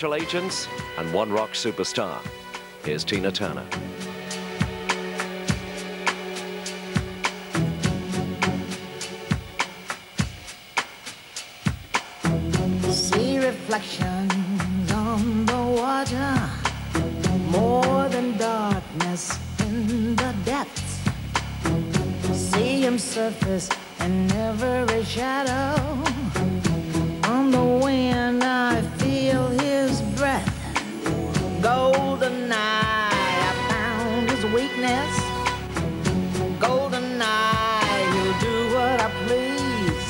Special agents and one rock superstar. Here's Tina Turner. See reflections on the water, more than darkness in the depths. See him surface in every shadow. On the wind I feel his breath. Goldeneye, I found his weakness. Goldeneye, you do what I please.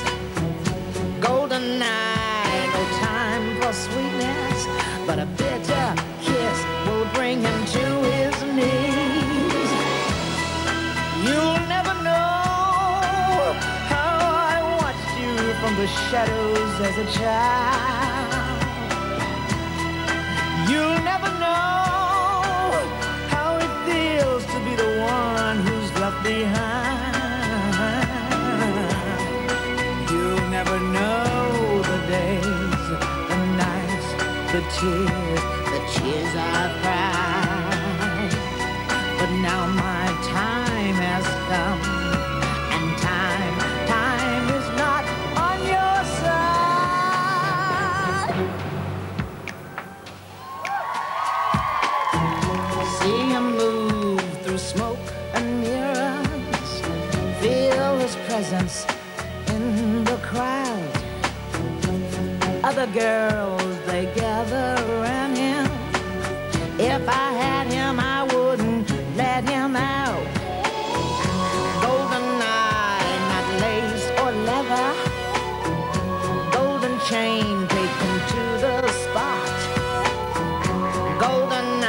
Goldeneye, no time for sweetness, but a bitter kiss will bring him to his knees. You'll never know how I watched you from the shadows as a child. You'll never know how it feels to be the one who's left behind. You'll never know the days, the nights, the tears I've cried. But now my time has come, and time is not on your side. See him move through smoke and mirrors. Feel his presence in the crowd. Other girls, they gather around him. If I had him, I wouldn't let him out. Goldeneye, not lace or leather. Golden chain, take him to the spot. Goldeneye,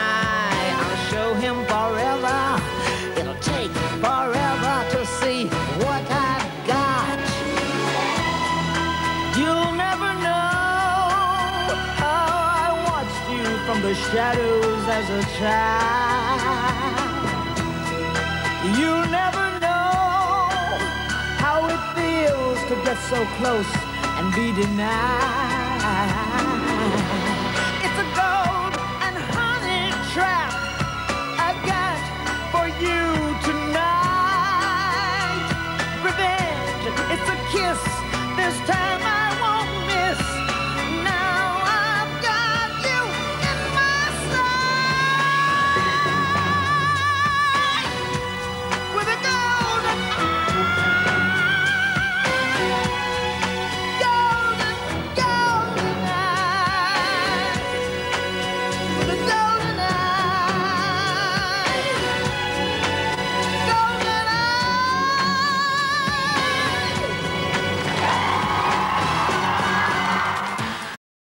from the shadows as a child. You'll never know how it feels to get so close and be denied.